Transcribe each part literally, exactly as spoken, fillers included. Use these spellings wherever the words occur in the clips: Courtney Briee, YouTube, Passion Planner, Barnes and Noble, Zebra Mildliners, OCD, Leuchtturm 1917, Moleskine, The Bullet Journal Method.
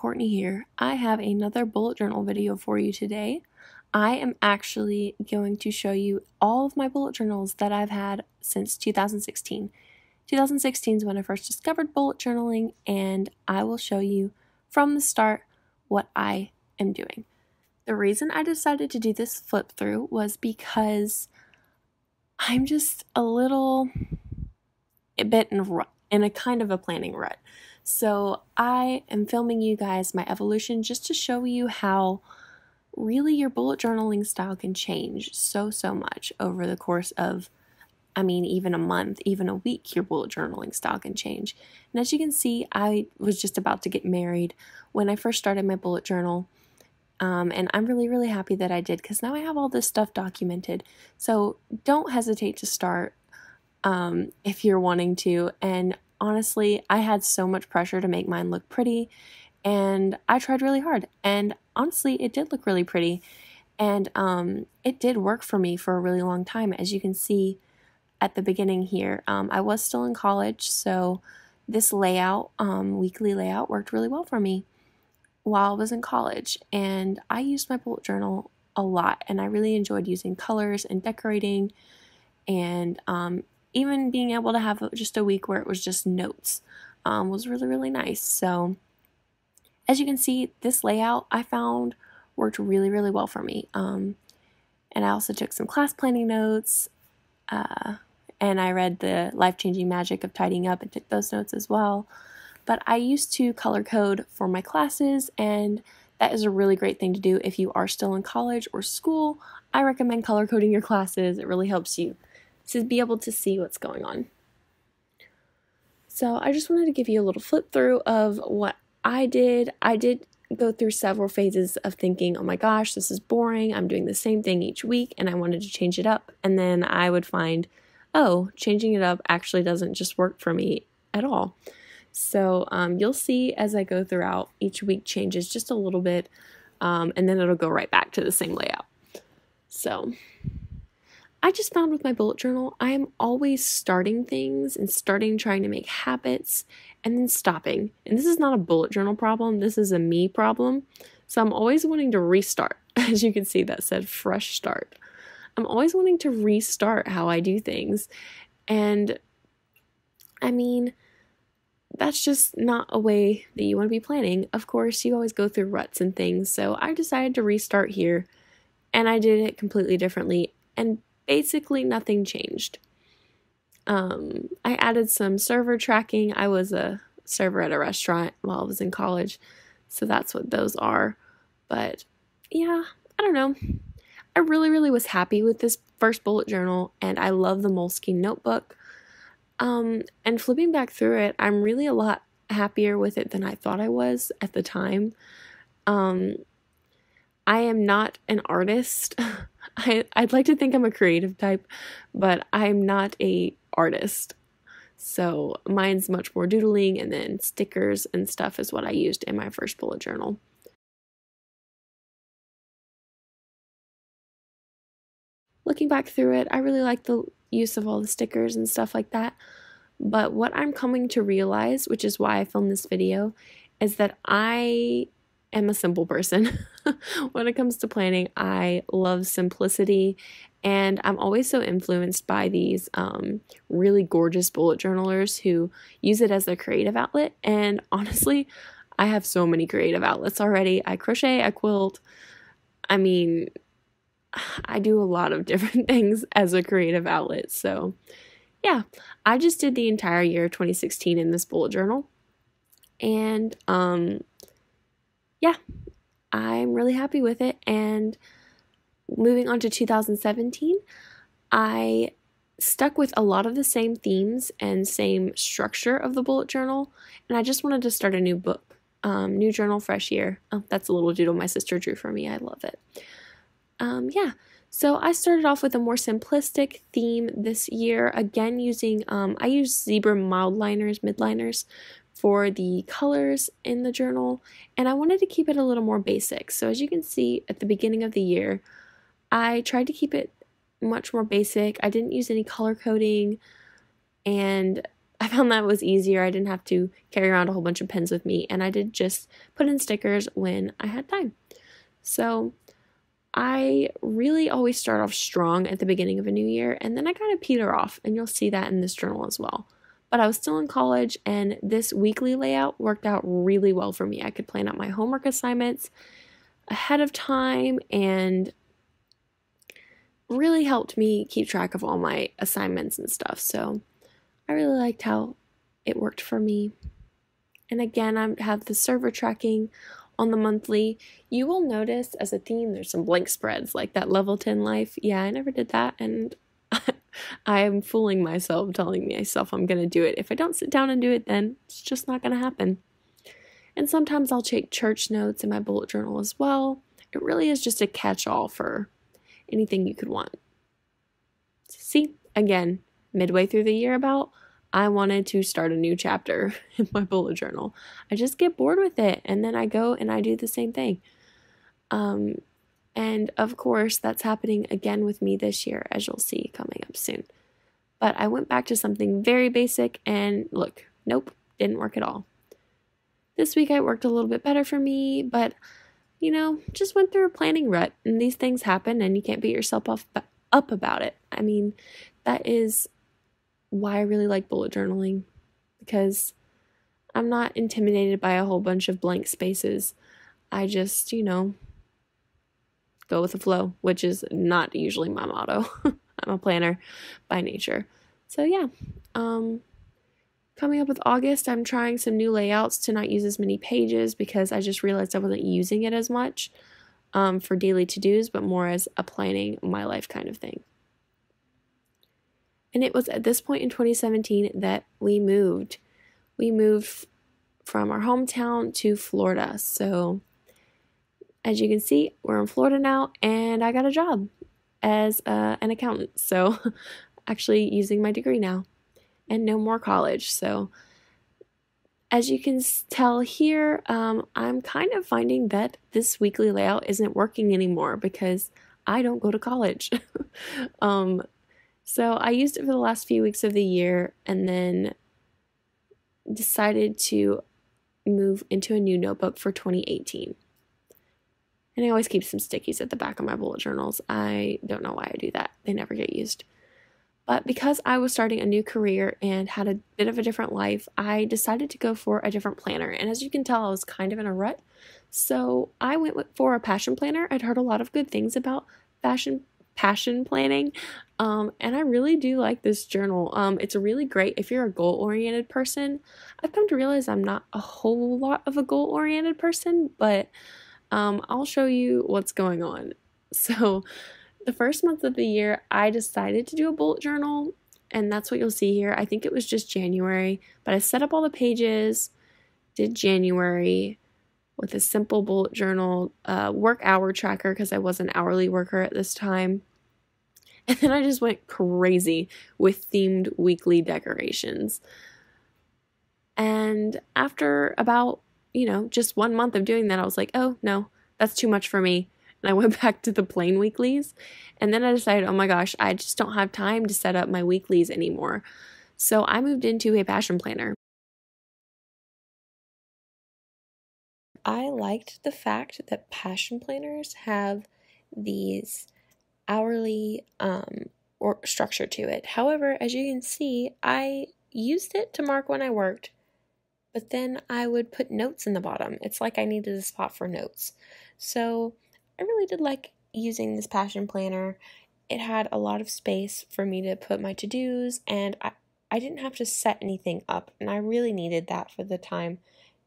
Courtney here. I have another bullet journal video for you today. I am actually going to show you all of my bullet journals that I've had since two thousand sixteen. two thousand sixteen is when I first discovered bullet journaling, and I will show you from the start what I am doing. The reason I decided to do this flip through was because I'm just a little a bit in a rut, in a kind of a planning rut. So I am filming you guys my evolution just to show you how really your bullet journaling style can change so, so much over the course of, I mean, even a month, even a week, your bullet journaling style can change. And as you can see, I was just about to get married when I first started my bullet journal. Um, and I'm really, really happy that I did, because now I have all this stuff documented. So don't hesitate to start um, if you're wanting to. And honestly, I had so much pressure to make mine look pretty, and I tried really hard. And honestly, it did look really pretty. And um, it did work for me for a really long time. As you can see at the beginning here, um, I was still in college, so this layout, um, weekly layout, worked really well for me while I was in college, and I used my bullet journal a lot, and I really enjoyed using colors and decorating, and um, even being able to have just a week where it was just notes um, was really, really nice. So as you can see, this layout I found worked really, really well for me, um, and I also took some class planning notes, uh, and I read The Life-Changing Magic of Tidying Up and took those notes as well. But I used to color code for my classes, and that is a really great thing to do if you are still in college or school. I recommend color coding your classes. It really helps you to be able to see what's going on. So I just wanted to give you a little flip through of what I did. I did go through several phases of thinking, oh my gosh, this is boring, I'm doing the same thing each week, and I wanted to change it up. And then I would find, oh, changing it up actually doesn't just work for me at all. So um, you'll see as I go throughout, each week changes just a little bit, um, and then it'll go right back to the same layout. So I just found with my bullet journal, I am always starting things and starting trying to make habits and then stopping. And this is not a bullet journal problem. This is a me problem. So I'm always wanting to restart. As you can see, that said fresh start. I'm always wanting to restart how I do things. And I mean, that's just not a way that you want to be planning. Of course, you always go through ruts and things, so I decided to restart here, and I did it completely differently, and basically nothing changed. Um, I added some server tracking. I was a server at a restaurant while I was in college, so that's what those are. But yeah, I don't know. I really, really was happy with this first bullet journal, and I love the Moleskine notebook. Um, and flipping back through it, I'm really a lot happier with it than I thought I was at the time. Um, I am not an artist. I, I'd like to think I'm a creative type, but I'm not an artist. So mine's much more doodling, and then stickers and stuff is what I used in my first bullet journal. Looking back through it, I really like the use of all the stickers and stuff like that. But what I'm coming to realize, which is why I filmed this video, is that I am a simple person. When it comes to planning, I love simplicity, and I'm always so influenced by these um, really gorgeous bullet journalers who use it as their creative outlet. And honestly, I have so many creative outlets already. I crochet, I quilt, I mean, I do a lot of different things as a creative outlet. So yeah, I just did the entire year of twenty sixteen in this bullet journal. And um, yeah, I'm really happy with it. And moving on to two thousand seventeen, I stuck with a lot of the same themes and same structure of the bullet journal. And I just wanted to start a new book, um, new journal, fresh year. Oh, that's a little doodle my sister drew for me. I love it. Um, yeah, so I started off with a more simplistic theme this year, again using, um, I used Zebra Mildliners, Midliners for the colors in the journal, and I wanted to keep it a little more basic. So as you can see, at the beginning of the year, I tried to keep it much more basic. I didn't use any color coding, and I found that was easier. I didn't have to carry around a whole bunch of pens with me, and I did just put in stickers when I had time. So I really always start off strong at the beginning of a new year, and then I kind of peter off, and you'll see that in this journal as well. But I was still in college, and this weekly layout worked out really well for me. I could plan out my homework assignments ahead of time and really helped me keep track of all my assignments and stuff. So I really liked how it worked for me. And again, I have the server tracking on the monthly. You will notice as a theme there's some blank spreads, like that level ten life. Yeah, I never did that, and I am fooling myself, telling myself I'm going to do it. If I don't sit down and do it, then it's just not going to happen. And sometimes I'll take church notes in my bullet journal as well. It really is just a catch-all for anything you could want. See, again, midway through the year about, I wanted to start a new chapter in my bullet journal. I just get bored with it, and then I go and I do the same thing. Um, and of course, that's happening again with me this year, as you'll see coming up soon. But I went back to something very basic, and look, nope, didn't work at all. This week I worked a little bit better for me, but, you know, just went through a planning rut, and these things happen, and you can't beat yourself off, up about it. I mean, that is why I really like bullet journaling, because I'm not intimidated by a whole bunch of blank spaces. I just, you know, go with the flow, which is not usually my motto. I'm a planner by nature. So yeah, um, coming up with August, I'm trying some new layouts to not use as many pages, because I just realized I wasn't using it as much um, for daily to-dos, but more as a planning my life kind of thing. And it was at this point in twenty seventeen that we moved. We moved from our hometown to Florida. So as you can see, we're in Florida now, and I got a job as uh, an accountant. So actually using my degree now and no more college. So as you can tell here, um, I'm kind of finding that this weekly layout isn't working anymore because I don't go to college. um, So I used it for the last few weeks of the year, and then decided to move into a new notebook for twenty eighteen. And I always keep some stickies at the back of my bullet journals. I don't know why I do that. They never get used. But because I was starting a new career and had a bit of a different life, I decided to go for a different planner. And as you can tell, I was kind of in a rut. So I went for a passion planner. I'd heard a lot of good things about fashion passion planning, um, and I really do like this journal. Um, it's really great if you're a goal-oriented person. I've come to realize I'm not a whole lot of a goal-oriented person, but um, I'll show you what's going on. So the first month of the year, I decided to do a bullet journal, and that's what you'll see here. I think it was just January, but I set up all the pages, did January with a simple bullet journal, uh, work hour tracker, because I was an hourly worker at this time. And then I just went crazy with themed weekly decorations. And after about, you know, just one month of doing that, I was like, oh no, that's too much for me. And I went back to the plain weeklies. And then I decided, oh my gosh, I just don't have time to set up my weeklies anymore. So I moved into a passion planner. I liked the fact that passion planners have these hourly um, or structure to it. However, as you can see, I used it to mark when I worked, but then I would put notes in the bottom. It's like I needed a spot for notes. So I really did like using this passion planner. It had a lot of space for me to put my to-dos, and I, I didn't have to set anything up, and I really needed that for the time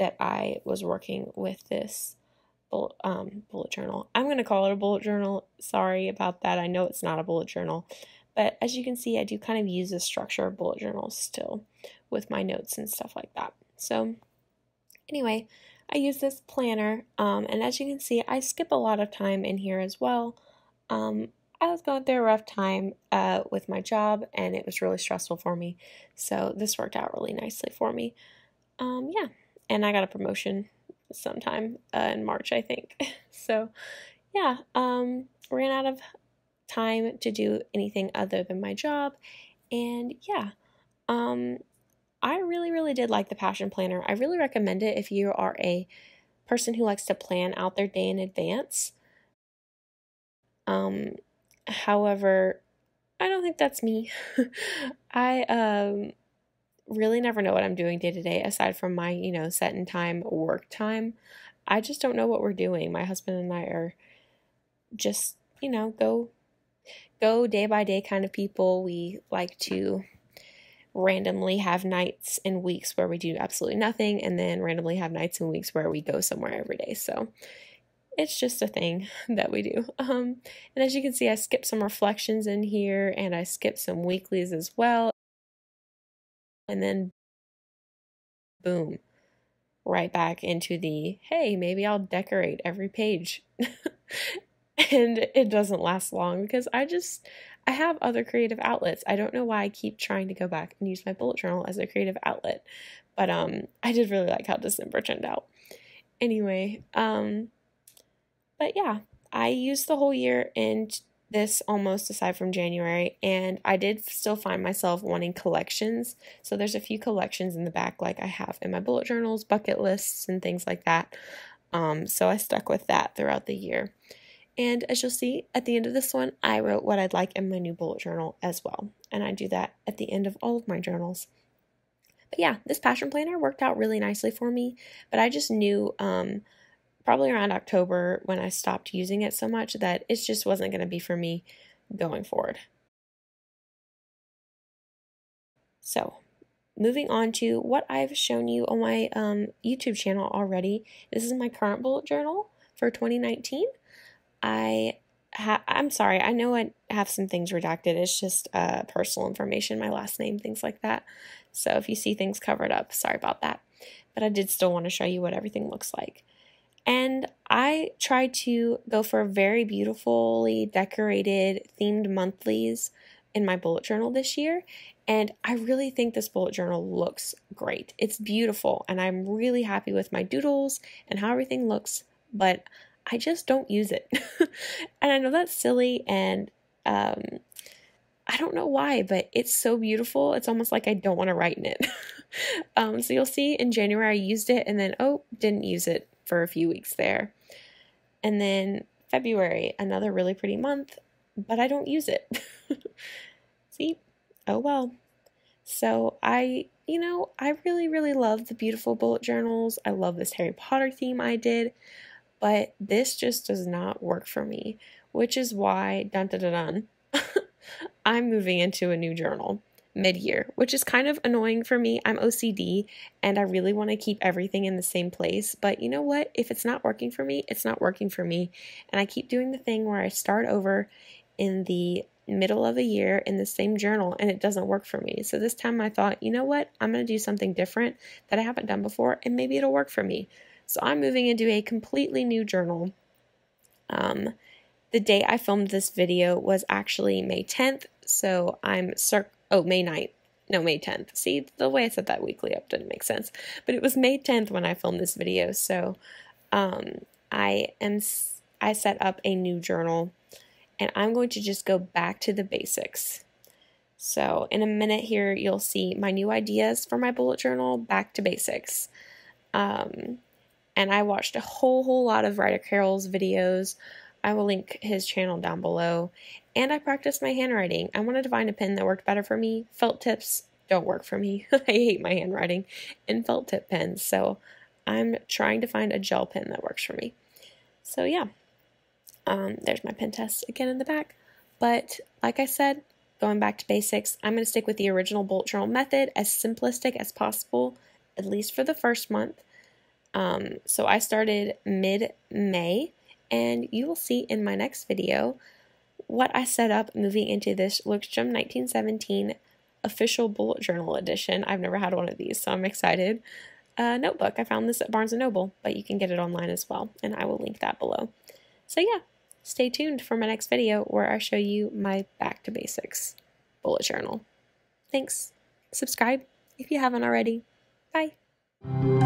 that I was working with this bullet, um, bullet journal. I'm going to call it a bullet journal. Sorry about that. I know it's not a bullet journal. But as you can see, I do kind of use the structure of bullet journals still with my notes and stuff like that. So anyway, I use this planner. Um, and as you can see, I skip a lot of time in here as well. Um, I was going through a rough time uh, with my job, and it was really stressful for me. So this worked out really nicely for me. Um, yeah. And I got a promotion sometime uh, in March, I think. So, yeah, um, ran out of time to do anything other than my job. And, yeah, um, I really, really did like the Passion Planner. I really recommend it if you are a person who likes to plan out their day in advance. Um, however, I don't think that's me. I um, really never know what I'm doing day to day aside from my, you know, set in time work time. I just don't know what we're doing. My husband and I are just, you know, go go day by day kind of people. We like to randomly have nights and weeks where we do absolutely nothing, and then randomly have nights and weeks where we go somewhere every day. So it's just a thing that we do. Um, and as you can see, I skipped some reflections in here, and I skipped some weeklies as well. And then boom, right back into the, hey, maybe I'll decorate every page. And it doesn't last long because I just, I have other creative outlets. I don't know why I keep trying to go back and use my bullet journal as a creative outlet, but um, I did really like how December turned out. Anyway, um, but yeah, I used the whole year in this almost aside from January, and I did still find myself wanting collections. So there's a few collections in the back like I have in my bullet journals, bucket lists, and things like that. Um, so I stuck with that throughout the year. And as you'll see, at the end of this one, I wrote what I'd like in my new bullet journal as well. And I do that at the end of all of my journals. But yeah, this Passion Planner worked out really nicely for me. But I just knew um, probably around October when I stopped using it so much that it just wasn't going to be for me going forward. So moving on to what I've shown you on my um, YouTube channel already. This is my current bullet journal for twenty nineteen. I ha I'm sorry, I know I have some things redacted. It's just uh, personal information, my last name, things like that. So if you see things covered up, sorry about that. But I did still want to show you what everything looks like. And I tried to go for very beautifully decorated themed monthlies in my bullet journal this year. And I really think this bullet journal looks great. It's beautiful, and I'm really happy with my doodles and how everything looks, but I just don't use it. And I know that's silly, and um, I don't know why, but it's so beautiful. It's almost like I don't want to write in it. um, so you'll see in January I used it, and then, oh, didn't use it for a few weeks there. And then February, another really pretty month, but I don't use it. See? Oh, well. So I, you know, I really, really love the beautiful bullet journals. I love this Harry Potter theme I did. But this just does not work for me, which is why, dun dun dun, dun I'm moving into a new journal mid-year, which is kind of annoying for me. I'm O C D, and I really want to keep everything in the same place. But you know what? If it's not working for me, it's not working for me. And I keep doing the thing where I start over in the middle of a year in the same journal, and it doesn't work for me. So this time I thought, you know what? I'm going to do something different that I haven't done before, and maybe it'll work for me. So I'm moving into a completely new journal. Um, the day I filmed this video was actually May tenth, so I'm, cir oh, May ninth, no, May tenth. See, the way I said that weekly up didn't make sense, but it was May tenth when I filmed this video, so um, I am, I set up a new journal, and I'm going to just go back to the basics. So in a minute here, you'll see my new ideas for my bullet journal, back to basics. Um... And I watched a whole, whole lot of Ryder Carroll's videos. I will link his channel down below. And I practiced my handwriting. I wanted to find a pen that worked better for me. Felt tips don't work for me. I hate my handwriting and felt tip pens. So I'm trying to find a gel pen that works for me. So yeah, um, there's my pen test again in the back. But like I said, going back to basics, I'm going to stick with the original bullet journal method as simplistic as possible, at least for the first month. Um, so I started mid-May, and you will see in my next video what I set up moving into this Leuchtturm nineteen seventeen official bullet journal edition. I've never had one of these, so I'm excited. Uh, notebook. I found this at Barnes and Noble, but you can get it online as well, and I will link that below. So yeah, stay tuned for my next video where I show you my back to basics bullet journal. Thanks. Subscribe if you haven't already. Bye.